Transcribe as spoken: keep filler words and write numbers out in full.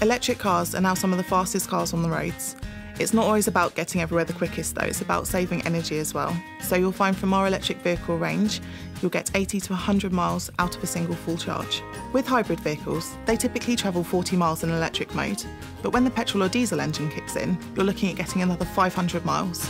Electric cars are now some of the fastest cars on the roads. It's not always about getting everywhere the quickest though, it's about saving energy as well. So you'll find from our electric vehicle range, you'll get eighty to one hundred miles out of a single full charge. With hybrid vehicles, they typically travel forty miles in electric mode, but when the petrol or diesel engine kicks in, you're looking at getting another five hundred miles.